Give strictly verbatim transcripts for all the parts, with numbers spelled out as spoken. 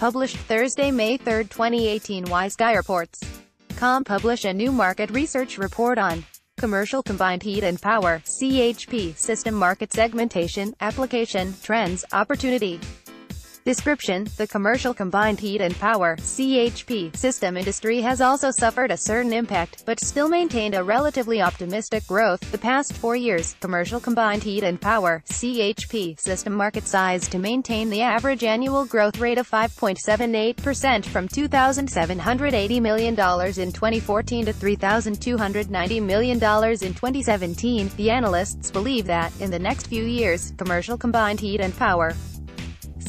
published Thursday, May third, twenty eighteen. WiseGuyReports dot com publish a new market research report on commercial combined heat and power (C H P) system market segmentation, application, trends, opportunity. Description: the commercial combined heat and power (C H P) system industry has also suffered a certain impact, but still maintained a relatively optimistic growth. The past four years, commercial combined heat and power (C H P) system market size to maintain the average annual growth rate of five point seven eight percent from two thousand seven hundred eighty million dollars in twenty fourteen to three thousand two hundred ninety million dollars in twenty seventeen. The analysts believe that, in the next few years, commercial combined heat and power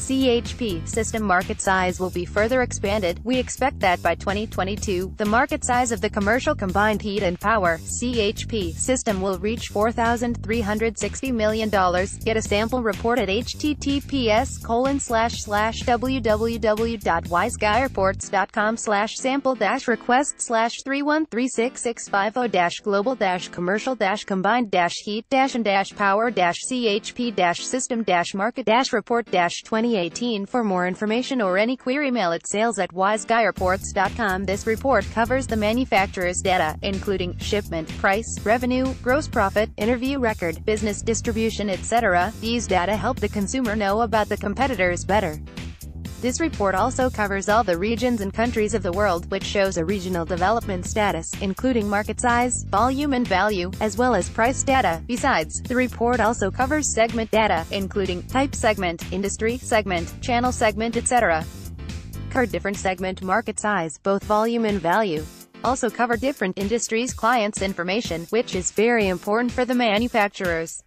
C H P system market size will be further expanded. We expect that by twenty twenty-two, the market size of the commercial combined heat and power C H P system will reach four thousand three hundred sixty million dollars. Get a sample report at h t t p s colon slash slash w w w dot wiseguy reports dot com slash sample dash request slash three one three six six five zero dash global dash commercial dash combined dash heat dash and dash power dash c h p dash system dash market dash report dash twenty eighteen. For more information or any query, mail at sales at wiseguy reports dot com. This report covers the manufacturer's data, including shipment, price, revenue, gross profit, interview record, business distribution, et cetera. These data help the consumer know about the competitors better. This report also covers all the regions and countries of the world, which shows a regional development status, including market size, volume and value, as well as price data. Besides, the report also covers segment data, including type segment, industry segment, channel segment, et cetera. Cover different segment market size, both volume and value. Also cover different industries clients information, which is very important for the manufacturers.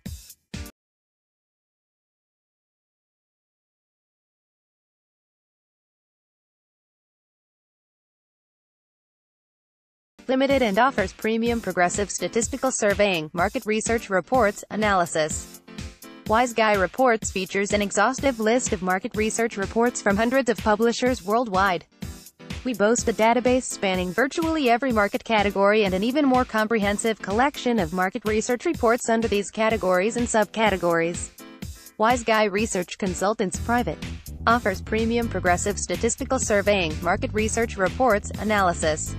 Limited and offers premium progressive statistical surveying, market research reports, analysis. WiseGuy Reports features an exhaustive list of market research reports from hundreds of publishers worldwide. We boast a database spanning virtually every market category and an even more comprehensive collection of market research reports under these categories and subcategories. WiseGuy Research Consultants Private offers premium progressive statistical surveying, market research reports, analysis.